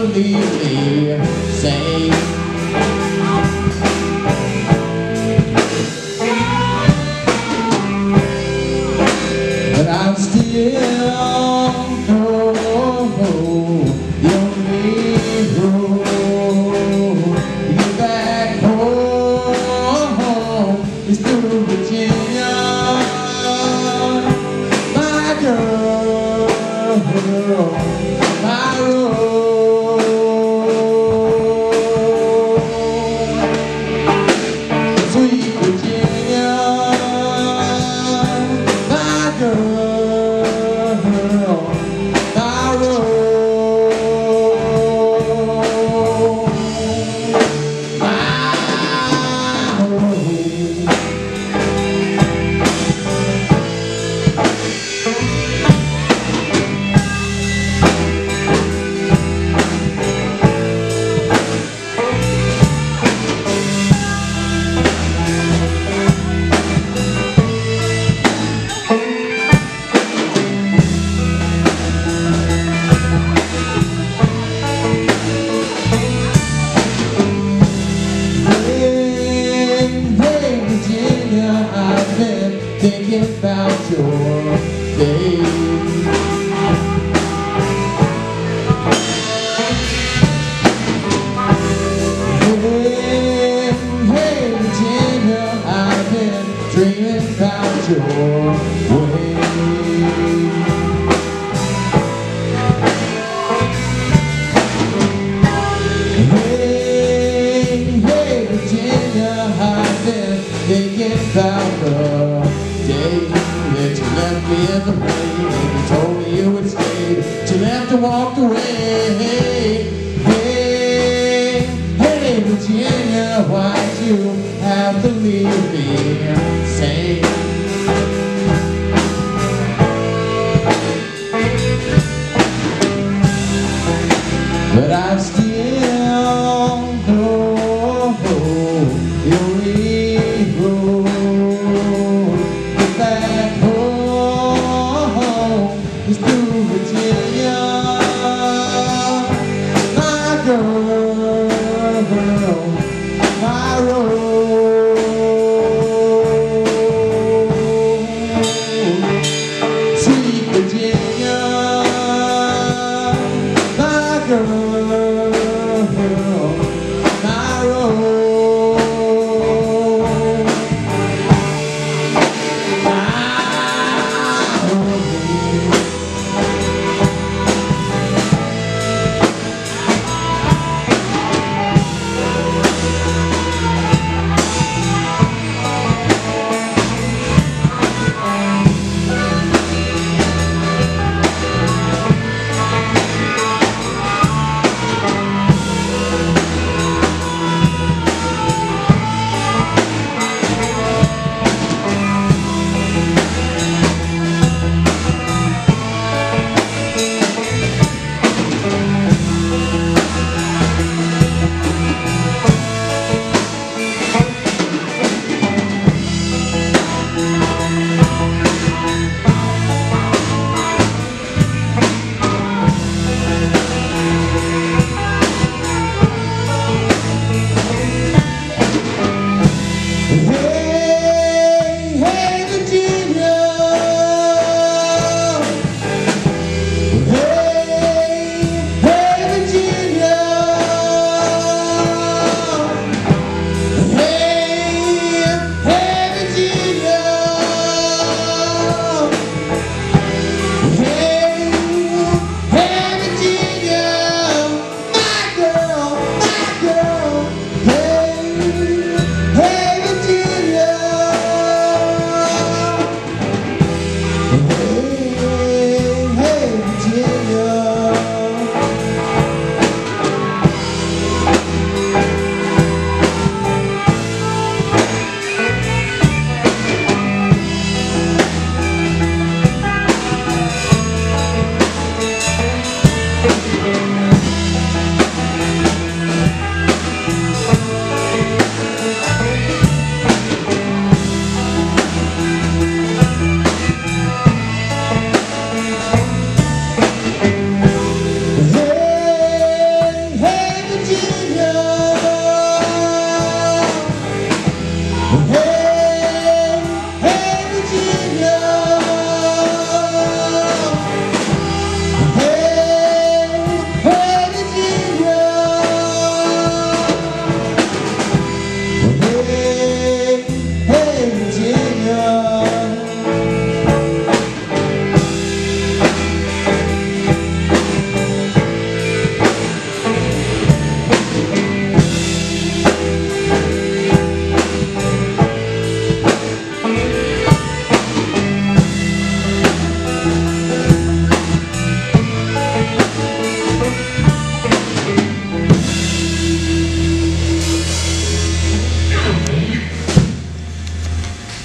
to leave me safe. But I'm still thinking about your days. Hey, hey, Virginia, I've been dreaming about your ways. Hey, hey, Virginia, I've been thinking about the that you left me in the rain, and you told me you would stay, but you left and walked away. Hey, hey, Virginia, why'd you have to leave me?